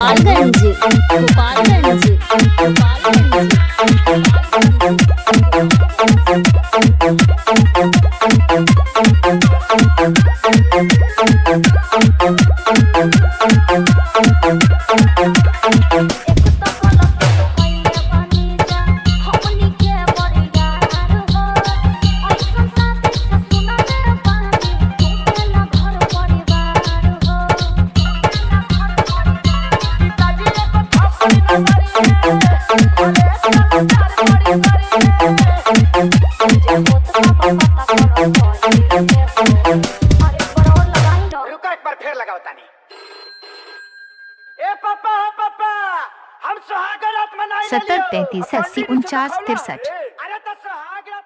70 35 80 49 63।